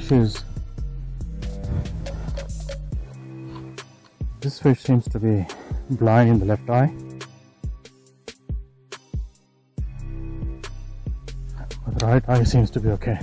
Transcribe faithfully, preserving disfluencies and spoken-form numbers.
fishes. This fish seems to be blind in the left eye. But the right eye seems to be okay.